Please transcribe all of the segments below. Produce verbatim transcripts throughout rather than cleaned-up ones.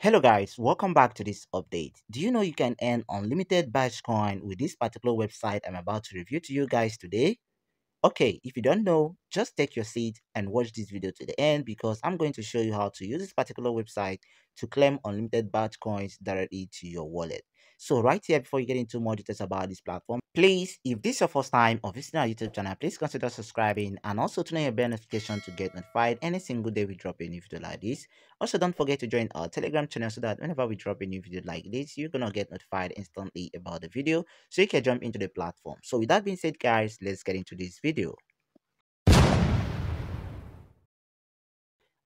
Hello guys, welcome back to this update. Do you know you can earn unlimited Bitcoin with this particular website I'm about to review to you guys today? Okay, if you don't know, just take your seat and watch this video to the end because I'm going to show you how to use this particular website to claim unlimited Bitcoins directly to your wallet. So right here, before you get into more details about this platform, please, if this is your first time of visiting our YouTube channel, please consider subscribing and also turn on your bell notification to get notified any single day we drop a new video like this. Also, don't forget to join our Telegram channel so that whenever we drop a new video like this, you're gonna get notified instantly about the video so you can jump into the platform. So with that being said, guys, let's get into this video.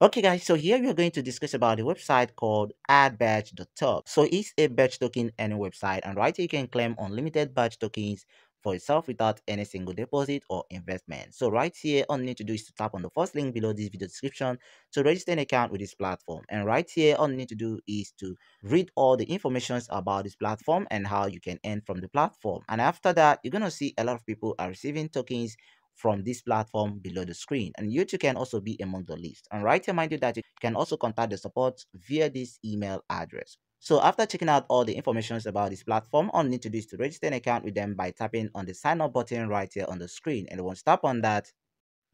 Okay guys, so here we are going to discuss about a website called add batch dot top. So it's a batch token earning website, and right here you can claim unlimited batch tokens for yourself without any single deposit or investment. So right here, all you need to do is to tap on the first link below this video description to register an account with this platform. And right here, all you need to do is to read all the information about this platform and how you can earn from the platform. And after that, you're going to see a lot of people are receiving tokens from this platform below the screen, and you too can also be among the list. And right here, mind you that you can also contact the support via this email address. So after checking out all the information about this platform, all you need to do is to register an account with them by tapping on the sign up button right here on the screen. And once you tap on that,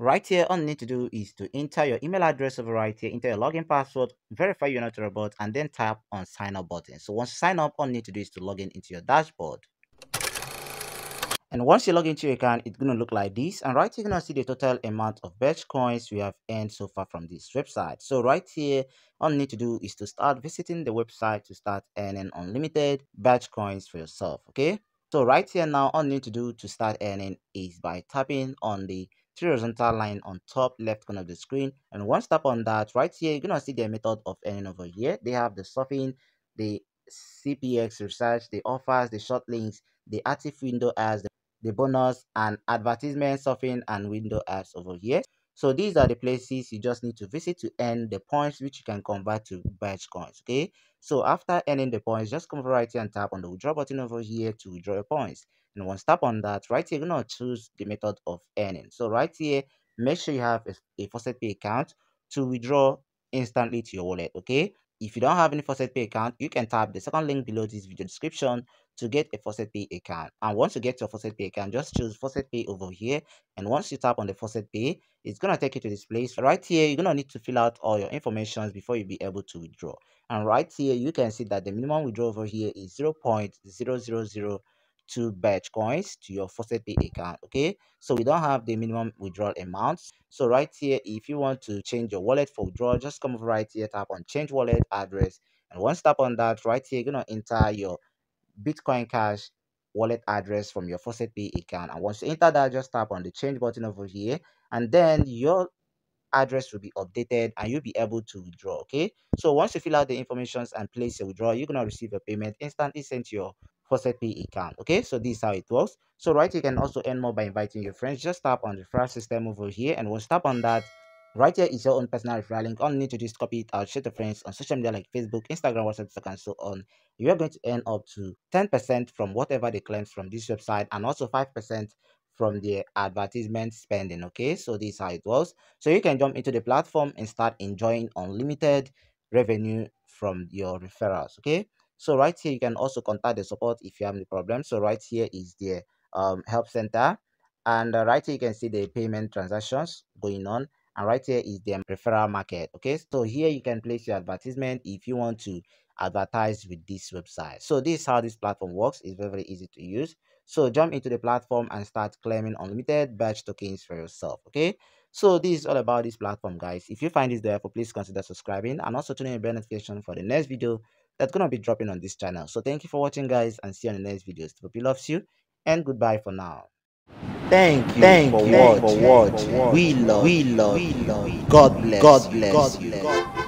right here, all you need to do is to enter your email address over right here, enter your login password, verify you're not a robot, and then tap on sign up button. So once you sign up, all you need to do is to log in into your dashboard. And once you log into your account, it's going to look like this. And right here, you're going to see the total amount of Bitcoins we have earned so far from this website. So right here, all you need to do is to start visiting the website to start earning unlimited Bitcoins for yourself, okay? So right here now, all you need to do to start earning is by tapping on the three horizontal line on top left corner of the screen. And once tap on that, right here, you're going to see their method of earning over here. They have the surfing, the C P X research, the offers, the short links, the active window as the the bonus and advertisement surfing and window ads over here. So these are the places you just need to visit to earn the points, which you can convert to Bitcoins, okay? So after earning the points, just come over right here and tap on the withdraw button over here to withdraw your points. And once tap on that, right here, you're gonna choose the method of earning. So right here, make sure you have a, a FaucetPay account to withdraw instantly to your wallet, okay? If you don't have any FaucetPay account, you can tap the second link below this video description to get a FaucetPay account. And once you get your FaucetPay account, just choose FaucetPay over here. And once you tap on the FaucetPay, it's going to take you to this place. Right here, you're going to need to fill out all your information before you'll be able to withdraw. And right here, you can see that the minimum withdrawal over here is zero point zero zero zero two Bitcoins to your FaucetPay account, okay? So we don't have the minimum withdrawal amounts. So right here, if you want to change your wallet for withdrawal, just come over right here, tap on change wallet address. And once tap on that, right here, you're going to enter your Bitcoin Cash wallet address from your FaucetPay account. And once you enter that, just tap on the change button over here, and then your address will be updated and you'll be able to withdraw, okay? So once you fill out the information and place a withdrawal, you're going to receive a payment instantly sent to your FaucetPay account, okay? So this is how it works. So right, you can also earn more by inviting your friends. Just tap on the referral system over here, and once tap on that, right here is your own personal referral link. All you need to do is copy it out, share to friends on social media like Facebook, Instagram, WhatsApp, and so on. You are going to earn up to ten percent from whatever they claim from this website, and also five percent from the advertisement spending, okay? So this is how it works. So you can jump into the platform and start enjoying unlimited revenue from your referrals, okay? So right here, you can also contact the support if you have any problem. So right here is the um, help center, and uh, right here you can see the payment transactions going on. And right here is the referral market, okay? So here you can place your advertisement if you want to advertise with this website. So this is how this platform works. It's very, very easy to use. So jump into the platform and start claiming unlimited batch tokens for yourself, okay? So this is all about this platform, guys. If you find this helpful, please consider subscribing and also turn on your bell notification for the next video that's gonna be dropping on this channel. So thank you for watching, guys, and see you on the next videos. He loves you, and goodbye for now. Thank you, thank for you, what, for what, we love, we love, we love. God bless, God bless, God bless.